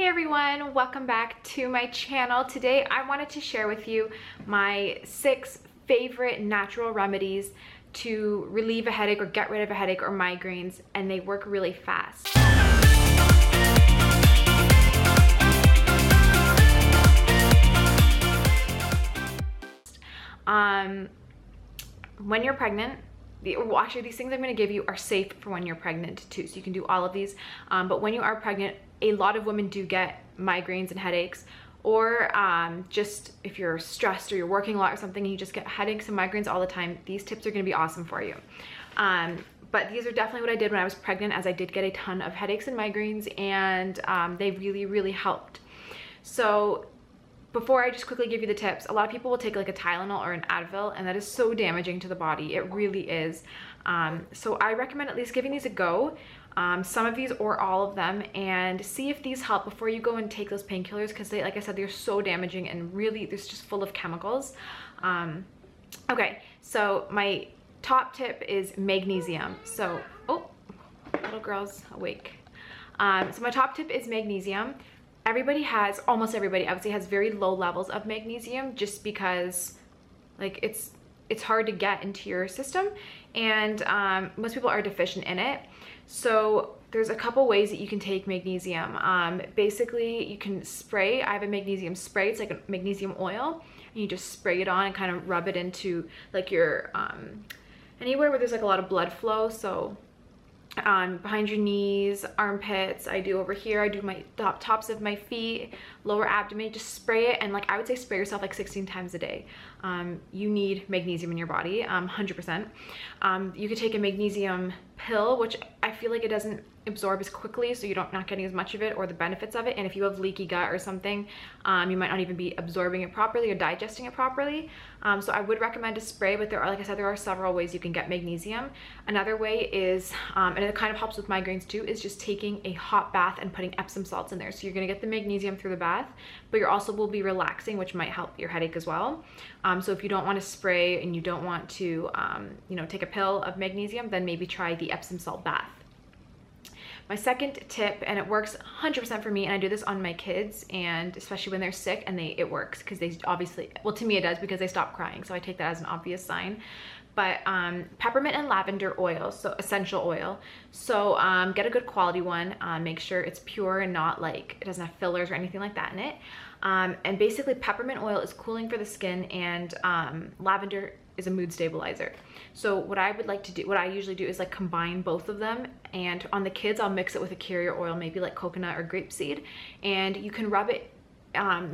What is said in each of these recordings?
Hey everyone, welcome back to my channel. Today I wanted to share with you my 6 favorite natural remedies to relieve a headache or get rid of a headache or migraines, and they work really fast. When you're pregnant, actually these things I'm going to give you are safe for when you're pregnant too, so you can do all of these, but when you are pregnant, a lot of women do get migraines and headaches, or just if you're stressed or you're working a lot or something and you just get headaches and migraines all the time, these tips are going to be awesome for you. But these are definitely what I did when I was pregnant, as I did get a ton of headaches and migraines, and they really helped. So before I just quickly give you the tips, a lot of people will take like a Tylenol or an Advil, and that is so damaging to the body. It really is. So I recommend at least giving these a go, some of these or all of them, and see if these help before you go and take those painkillers, because they, like I said, they're so damaging and really, they're just full of chemicals. Okay, so my top tip is magnesium. So, oh, little girl's awake. So my top tip is magnesium. Almost everybody I would say has very low levels of magnesium, just because like it's hard to get into your system, and most people are deficient in it. So there's a couple ways that you can take magnesium. Basically, you can spray. I have a magnesium spray. It's like a magnesium oil, and you just spray it on and kind of rub it into like your anywhere where there's like a lot of blood flow. So behind your knees, armpits, I do over here, I do my tops of my feet, lower abdomen, just spray it. And like I would say spray yourself like 16 times a day. You need magnesium in your body, 100%. You could take a magnesium pill, which I feel like it doesn't absorb as quickly, so you're not getting as much of it or the benefits of it. And if you have leaky gut or something, you might not even be absorbing it properly or digesting it properly. So I would recommend a spray, but there are, like I said, there are several ways you can get magnesium. Another way is, and it kind of helps with migraines too, is just taking a hot bath and putting Epsom salts in there. So you're going to get the magnesium through the bath, but you're also will be relaxing, which might help your headache as well. So if you don't want to spray and you don't want to, you know, take a pill of magnesium, then maybe try the Epsom salt bath. My second tip, and it works 100% for me, and I do this on my kids, and especially when they're sick, and it works because they obviously, well, to me it does, because they stop crying. So I take that as an obvious sign. But peppermint and lavender oil, so essential oil. So get a good quality one. Make sure it's pure and not like, it doesn't have fillers or anything like that in it. And basically peppermint oil is cooling for the skin, and lavender is a mood stabilizer. So what I would like to do, what I usually do, is like combine both of them, and on the kids I'll mix it with a carrier oil, maybe like coconut or grapeseed, and you can rub it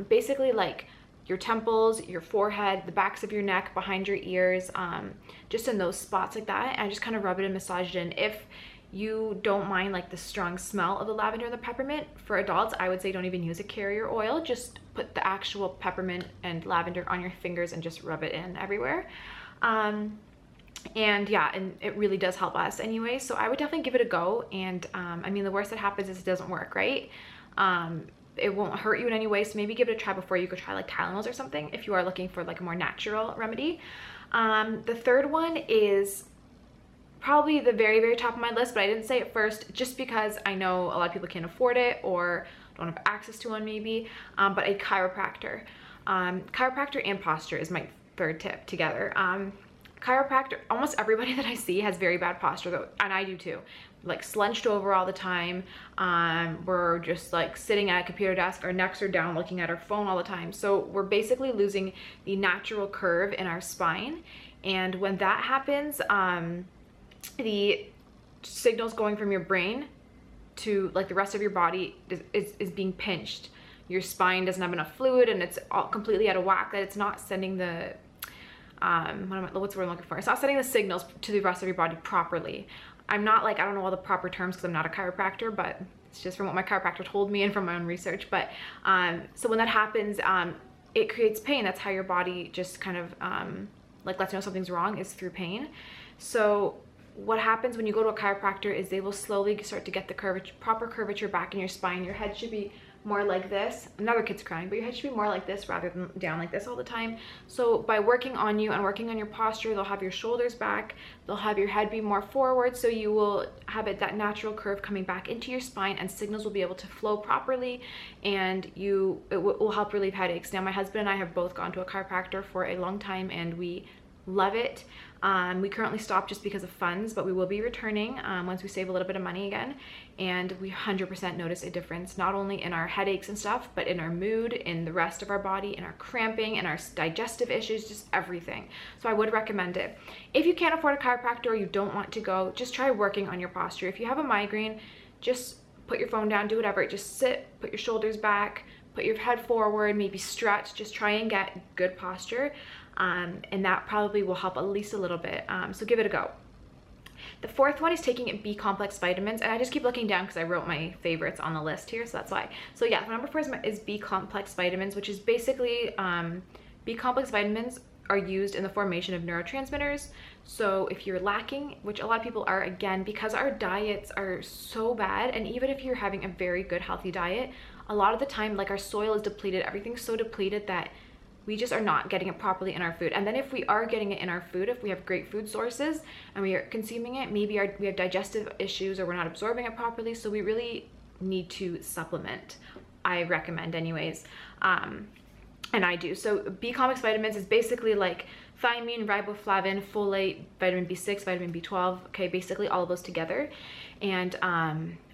basically like your temples, your forehead, the backs of your neck, behind your ears, just in those spots like that, and I just kind of rub it and massage it in. If you don't mind like the strong smell of the lavender and the peppermint, for adults I would say don't even use a carrier oil, just put the actual peppermint and lavender on your fingers and just rub it in everywhere. And yeah, and it really does help us anyway, so I would definitely give it a go. And I mean, the worst that happens is it doesn't work, right? It won't hurt you in any way, so maybe give it a try before you could try like Tylenols or something, if you are looking for like a more natural remedy. The third one is probably the very top of my list, but I didn't say it first just because I know a lot of people can't afford it or don't have access to one maybe, but a chiropractor. Chiropractor and posture is my third tip together. Chiropractor, almost everybody that I see has very bad posture though, and I do too, like slunched over all the time. We're just like sitting at a computer desk, our necks are down, looking at our phone all the time, so we're basically losing the natural curve in our spine. And when that happens, the signals going from your brain to like the rest of your body is being pinched. Your spine doesn't have enough fluid, and it's all completely out of whack, that it's not sending the what's the word I'm looking for? It's not sending the signals to the rest of your body properly. I'm not like, I don't know all the proper terms because I'm not a chiropractor, but it's just from what my chiropractor told me and from my own research. But so when that happens, it creates pain. That's how your body just kind of like lets you know something's wrong, is through pain. So what happens when you go to a chiropractor is they will slowly start to get the proper curvature back in your spine. Your head should be more like this. Another kid's crying, but your head should be more like this rather than down like this all the time. So by working on you and working on your posture, they'll have your shoulders back, they'll have your head be more forward, so you will have it that natural curve coming back into your spine, and signals will be able to flow properly, and it will help relieve headaches. Now my husband and I have both gone to a chiropractor for a long time, and we love it. We currently stopped just because of funds, but we will be returning once we save a little bit of money again, and we 100% notice a difference, not only in our headaches and stuff, but in our mood, in the rest of our body, in our cramping, and our digestive issues, just everything. So I would recommend it. If you can't afford a chiropractor or you don't want to go, just try working on your posture. If you have a migraine, just put your phone down, do whatever, just sit, put your shoulders back, put your head forward, maybe stretch, just try and get good posture. And that probably will help at least a little bit. So give it a go. The fourth one is taking B complex vitamins, and I just keep looking down because I wrote my favorites on the list here, so that's why. So yeah, number 4 is B complex vitamins, which is basically B complex vitamins are used in the formation of neurotransmitters. So if you're lacking, which a lot of people are, again, because our diets are so bad, and even if you're having a very good healthy diet, a lot of the time, like, our soil is depleted, everything's so depleted that we just are not getting it properly in our food. And then if we are getting it in our food, if we have great food sources and we are consuming it, maybe we have digestive issues, or we're not absorbing it properly, so we really need to supplement. I recommend anyways, and I do. So B complex vitamins is basically like thiamine, riboflavin, folate, vitamin B6, vitamin B12, okay, basically all of those together. And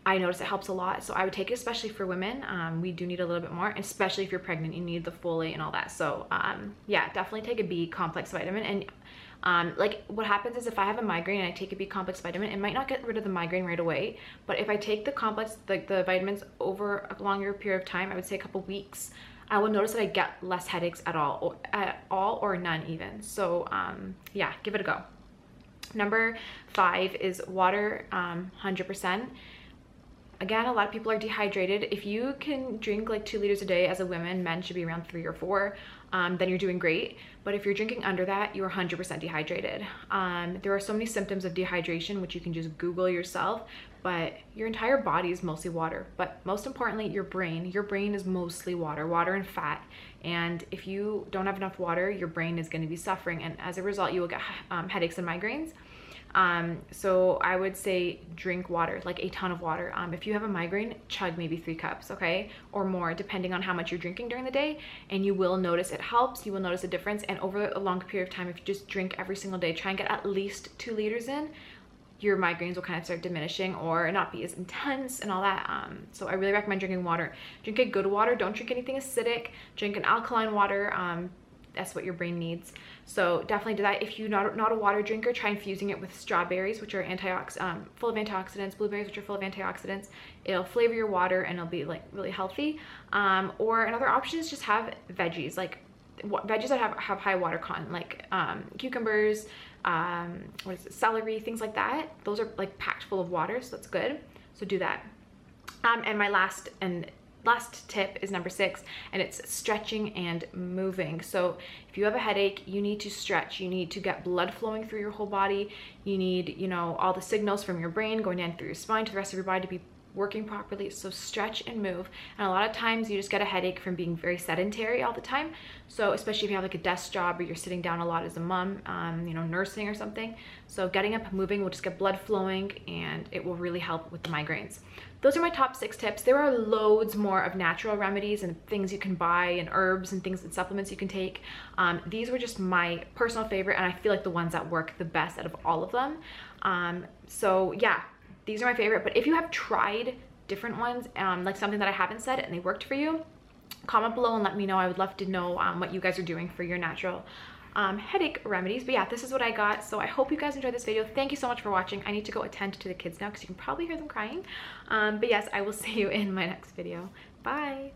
I notice it helps a lot, so I would take it, especially for women. We do need a little bit more, especially if you're pregnant, you need the folate and all that. So yeah, definitely take a B complex vitamin. And like, what happens is, if I have a migraine and I take a B complex vitamin, it might not get rid of the migraine right away, but if I take the complex, like the vitamins, over a longer period of time, I would say a couple weeks, I will notice that I get less headaches at all or none even. So yeah, give it a go. Number 5 is water, 100%. Again, a lot of people are dehydrated. If you can drink like 2 liters a day, as a woman, men should be around 3 or 4, then you're doing great. But if you're drinking under that, you're 100% dehydrated. There are so many symptoms of dehydration, which you can just Google yourself, but your entire body is mostly water. But most importantly, your brain is mostly water and fat. And if you don't have enough water, your brain is gonna be suffering. And as a result, you will get headaches and migraines. So I would say drink water, like a ton of water. If you have a migraine, chug maybe 3 cups, okay, or more, depending on how much you're drinking during the day, and you will notice it helps. You will notice a difference. And over a long period of time, if you just drink every single day, try and get at least 2 liters in, your migraines will kind of start diminishing or not be as intense and all that. So I really recommend drinking water. Drink a good water. Don't drink anything acidic. Drink an alkaline water. That's what your brain needs. So definitely do that. If you're not a water drinker, try infusing it with strawberries, which are full of antioxidants, blueberries, which are full of antioxidants. It'll flavor your water and it'll be like really healthy. Or another option is just have veggies, like veggies that have high water content, like cucumbers, celery, things like that. Those are like packed full of water, so that's good. So do that. And my last tip is number 6, and it's stretching and moving. So if you have a headache, you need to stretch, you need to get blood flowing through your whole body, you need, you know, all the signals from your brain going down through your spine to the rest of your body to be working properly. So stretch and move. And a lot of times you just get a headache from being very sedentary all the time. So especially if you have like a desk job or you're sitting down a lot as a mom, you know, nursing or something. So getting up and moving will just get blood flowing, and it will really help with the migraines. Those are my top 6 tips. There are loads more of natural remedies and things you can buy, and herbs and things and supplements you can take. These were just my personal favorite, and I feel like the ones that work the best out of all of them. So yeah, these are my favorite. But if you have tried different ones, like something that I haven't said and they worked for you, comment below and let me know. I would love to know what you guys are doing for your natural headache remedies. But yeah, this is what I got. So I hope you guys enjoyed this video. Thank you so much for watching. I need to go attend to the kids now because you can probably hear them crying. But yes, I will see you in my next video. Bye.